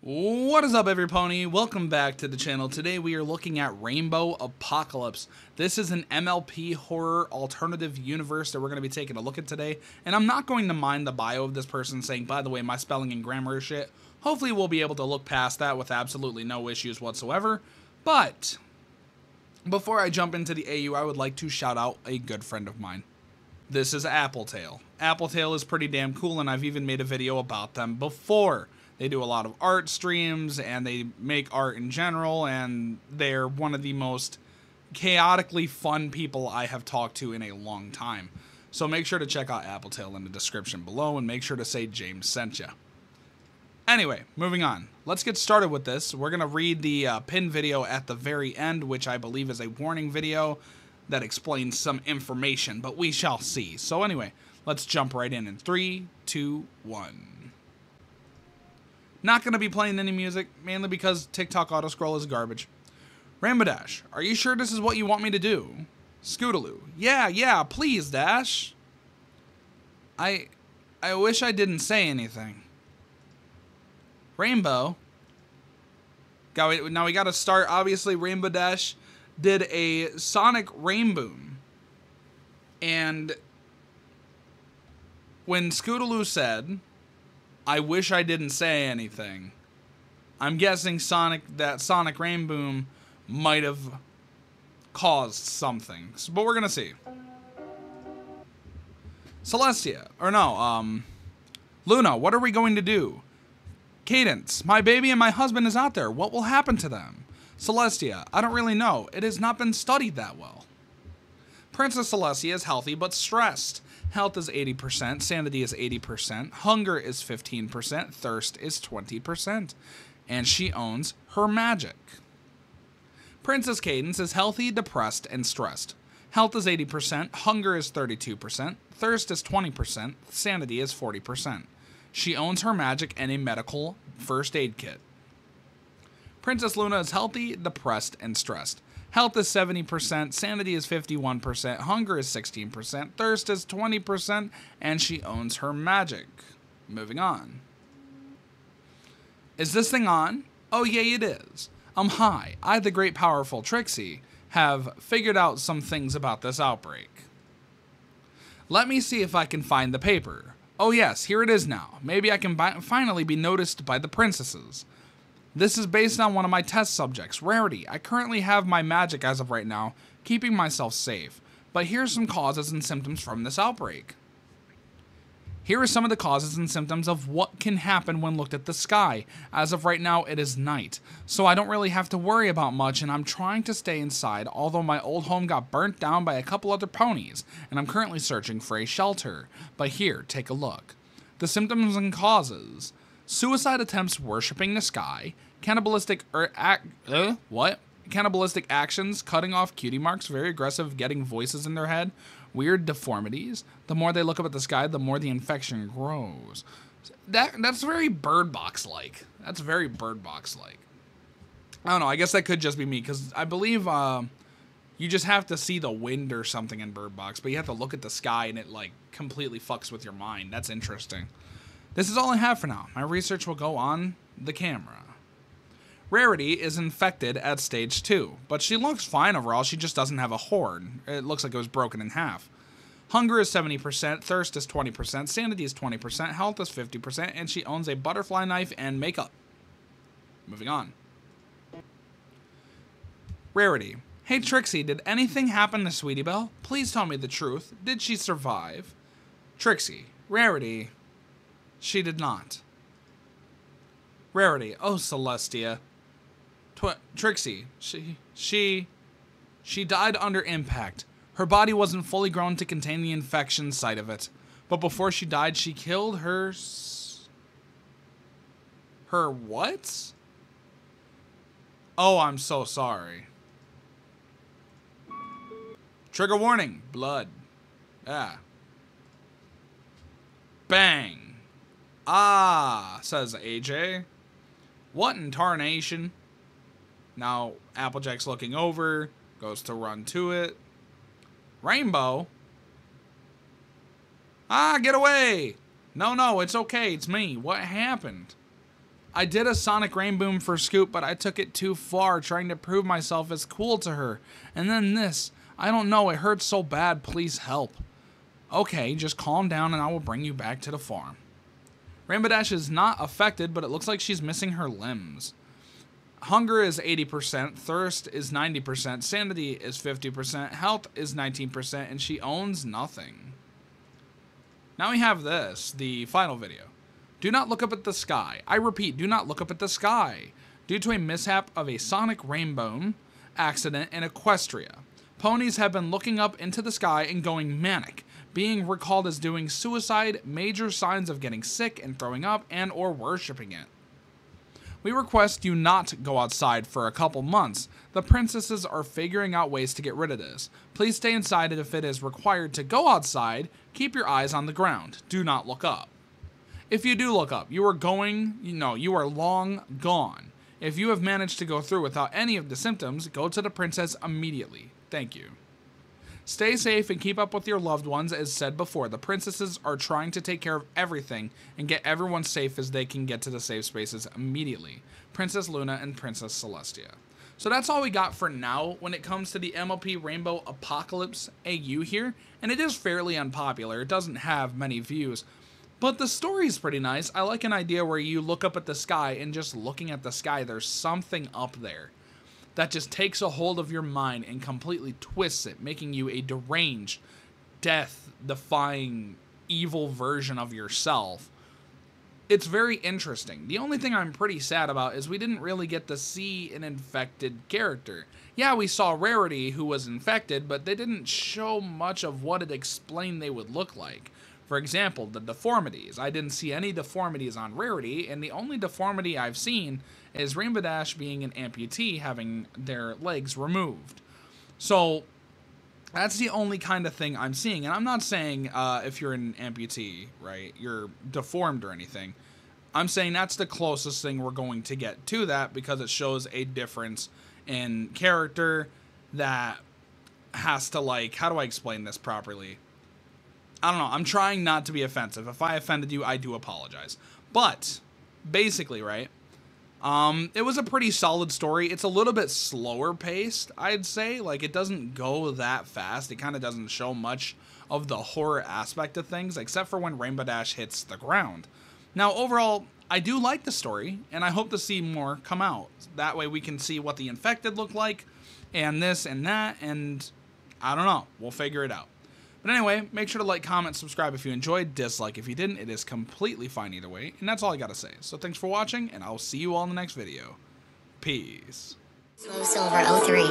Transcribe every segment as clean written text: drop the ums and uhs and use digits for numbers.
What is up, everypony? Welcome back to the channel. Today we are looking at Rainbow Apocalypse. This is an MLP horror alternative universe that we're going to be taking a look at today. And I'm not going to mind the bio of this person saying, by the way, my spelling and grammar is shit. Hopefully we'll be able to look past that with absolutely no issues whatsoever. But before I jump into the AU, I would like to shout out a good friend of mine. This is Appletail. Appletail is pretty damn cool, and I've even made a video about them before. They do a lot of art streams, and they make art in general, and they're one of the most chaotically fun people I have talked to in a long time. So make sure to check out Appletail in the description below, and make sure to say James sent ya. Anyway, moving on. Let's get started with this. We're going to read the pin video at the very end, which I believe is a warning video that explains some information, but we shall see. So anyway, let's jump right in 3, 2, 1. Not going to be playing any music, mainly because TikTok auto-scroll is garbage. Rainbow Dash, are you sure this is what you want me to do? Scootaloo, yeah, please, Dash. I wish I didn't say anything. Rainbow. Now we got to start, obviously. Rainbow Dash did a sonic rainboom. And when Scootaloo said, I wish I didn't say anything, I'm guessing that sonic rainboom might have caused something. But we're gonna see. Celestia, or no, Luna, what are we going to do? Cadence, my baby and my husband is out there. What will happen to them? Celestia, I don't really know. It has not been studied that well. Princess Celestia is healthy but stressed. Health is 80%, sanity is 80%, hunger is 15%, thirst is 20%, and she owns her magic. Princess Cadence is healthy, depressed, and stressed. Health is 80%, hunger is 32%, thirst is 20%, sanity is 40%. She owns her magic and a medical first aid kit. Princess Luna is healthy, depressed, and stressed. Health is 70%, sanity is 51%, hunger is 16%, thirst is 20%, and she owns her magic. Moving on. Is this thing on? Oh, yay, it is. Hi. I, the great powerful Trixie, have figured out some things about this outbreak. Let me see if I can find the paper. Oh, yes, here it is now. Maybe I can finally be noticed by the princesses. This is based on one of my test subjects, Rarity. I currently have my magic as of right now, keeping myself safe. But here's some causes and symptoms from this outbreak. Here are some of the causes and symptoms of what can happen when looked at the sky. As of right now, it is night, so I don't really have to worry about much, and I'm trying to stay inside, although my old home got burnt down by a couple other ponies, and I'm currently searching for a shelter. But here, take a look. The symptoms and causes. Suicide attempts worshiping the sky, cannibalistic cannibalistic actions, cutting off cutie marks, very aggressive, getting voices in their head, weird deformities. The more they look up at the sky, the more the infection grows. That's very Bird Box like. That's very Bird Box like. I don't know. I guess that could just be me, because I believe you just have to see the wind or something in Bird Box, but you have to look at the sky and it like completely fucks with your mind. That's interesting. This is all I have for now. My research will go on the camera. Rarity is infected at stage 2, but she looks fine overall. She just doesn't have a horn. It looks like it was broken in half. Hunger is 70%, thirst is 20%, sanity is 20%, health is 50%, and she owns a butterfly knife and makeup. Moving on. Rarity. Hey Trixie, did anything happen to Sweetie Belle? Please tell me the truth. Did she survive? Trixie. Rarity. She did not. Rarity. Oh, Celestia. Trixie. She died under impact. Her body wasn't fully grown to contain the infection site of it. But before she died, she killed her... Her what? Oh, I'm so sorry. Trigger warning. Blood. Ah. Bang. Ah, says AJ. What in tarnation? Now, Applejack's looking over, goes to run to it. Rainbow? Ah, get away! No, it's okay, it's me. What happened? I did a Sonic Rainboom for Scoop, but I took it too far, trying to prove myself as cool to her. And then this. I don't know, it hurts so bad, please help. Okay, just calm down and I will bring you back to the farm. Rainbow Dash is not affected, but it looks like she's missing her limbs. Hunger is 80%, thirst is 90%, sanity is 50%, health is 19%, and she owns nothing. Now we have this, the final video. Do not look up at the sky. I repeat, do not look up at the sky. Due to a mishap of a Sonic Rainbow accident in Equestria, ponies have been looking up into the sky and going manic, being recalled as doing suicide, major signs of getting sick and throwing up, and or worshipping it. We request you not go outside for a couple months. The princesses are figuring out ways to get rid of this. Please stay inside, and if it is required to go outside, keep your eyes on the ground. Do not look up. If you do look up, you are long gone. If you have managed to go through without any of the symptoms, go to the princess immediately. Thank you. Stay safe and keep up with your loved ones. As said before, the princesses are trying to take care of everything and get everyone safe as they can get to the safe spaces immediately. Princess Luna and Princess Celestia. So that's all we got for now when it comes to the MLP Rainbow Apocalypse AU here. And it is fairly unpopular. It doesn't have many views. But the story's pretty nice. I like an idea where you look up at the sky and just looking at the sky, there's something up there that just takes a hold of your mind and completely twists it, making you a deranged, death-defying, evil version of yourself. It's very interesting. The only thing I'm pretty sad about is we didn't really get to see an infected character. Yeah, we saw Rarity, who was infected, but they didn't show much of what it explained they would look like. For example, the deformities. I didn't see any deformities on Rarity, and the only deformity I've seen is Rainbow Dash being an amputee, having their legs removed. So that's the only kind of thing I'm seeing. And I'm not saying if you're an amputee, right, you're deformed or anything. I'm saying that's the closest thing we're going to get to that, because it shows a difference in character that has to, like, how do I explain this properly? I don't know. I'm trying not to be offensive. If I offended you, I do apologize. But basically, right, it was a pretty solid story. It's a little bit slower paced, I'd say. Like, it doesn't go that fast. It kind of doesn't show much of the horror aspect of things, except for when Rainbow Dash hits the ground. Now, overall, I do like the story, and I hope to see more come out. That way we can see what the infected look like, and this and that, and I don't know. We'll figure it out. But anyway, make sure to like, comment, subscribe if you enjoyed, dislike if you didn't. It is completely fine either way, and that's all I gotta say. So thanks for watching, and I'll see you all in the next video. Peace. Slow Silver 03.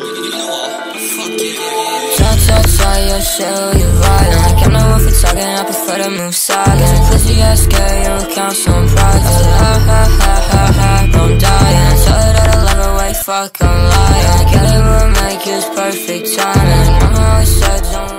Fuck, I'm lying. Perfect timing.